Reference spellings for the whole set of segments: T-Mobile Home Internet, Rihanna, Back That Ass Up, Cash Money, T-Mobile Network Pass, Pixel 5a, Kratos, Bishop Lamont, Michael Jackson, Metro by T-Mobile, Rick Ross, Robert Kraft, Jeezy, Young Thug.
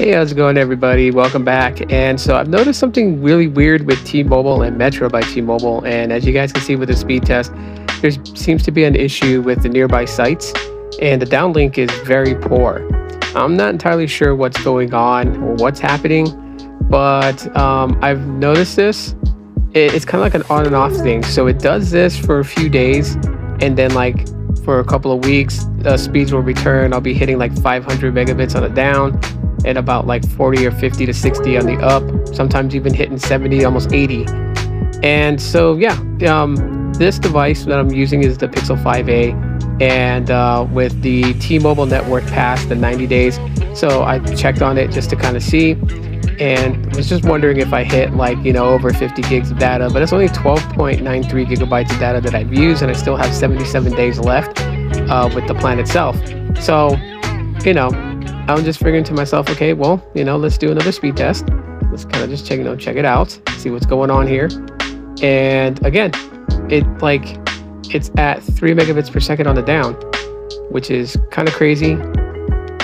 Hey, how's it going, everybody? Welcome back. And so I've noticed something really weird with T-Mobile and Metro by T-Mobile. And as you guys can see with the speed test, there seems to be an issue with the nearby sites, and the downlink is very poor. I'm not entirely sure what's going on or what's happening, but I've noticed this. It's kind of like an on and off thing. So it does this for a few days, and then like for a couple of weeks, speeds will return. I'll be hitting like 500 megabits on the down, and about like 40 or 50 to 60 on the up, sometimes even hitting 70, almost 80. And so yeah, this device that I'm using is the Pixel 5a, and with the T-Mobile network past the 90 days, so I checked on it just to kind of see, and was just wondering if I hit like, you know, over 50 gigs of data, but it's only 12.93 gigabytes of data that I've used, and I still have 77 days left with the plan itself. So, you know, I'm just figuring to myself, okay, well, you know, let's do another speed test. Let's kind of just check it out, see what's going on here. And again, it's at 3 megabits per second on the down, which is kind of crazy.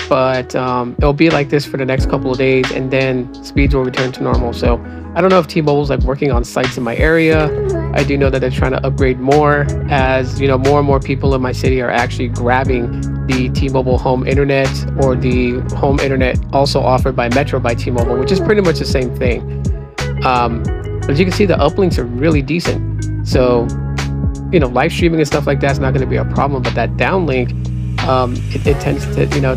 But it'll be like this for the next couple of days, and then speeds will return to normal. So I don't know if T-Mobile's like working on sites in my area. I do know that they're trying to upgrade more, as you know, more and more people in my city are actually grabbing the T-Mobile home internet, or the home internet also offered by Metro by T-Mobile, which is pretty much the same thing. As you can see, the uplinks are really decent. So, you know, live streaming and stuff like that's not going to be a problem. But that downlink, it tends to, you know,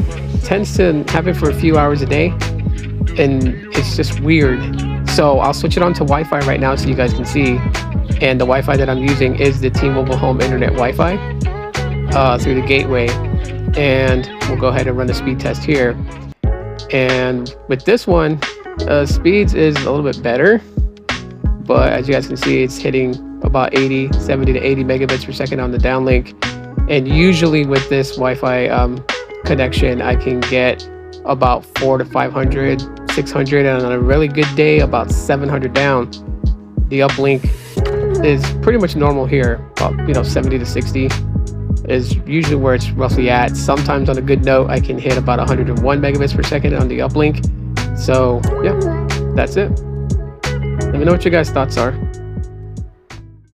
happen for a few hours a day, and it's just weird. So I'll switch it on to Wi-Fi right now so you guys can see. And the Wi-Fi that I'm using is the T-Mobile home internet Wi-Fi through the gateway. And we'll go ahead and run the speed test here. And with this one, speeds is a little bit better. But as you guys can see, it's hitting about 70 to 80 megabits per second on the downlink. And usually with this Wi-Fi connection, I can get about 400 to 500, 600, and on a really good day, about 700 down. The uplink is pretty much normal here, about, you know, 70 to 60 is usually where it's roughly at. Sometimes on a good note, I can hit about 101 megabits per second on the uplink. So yeah, that's it. Let me know what your guys' thoughts are.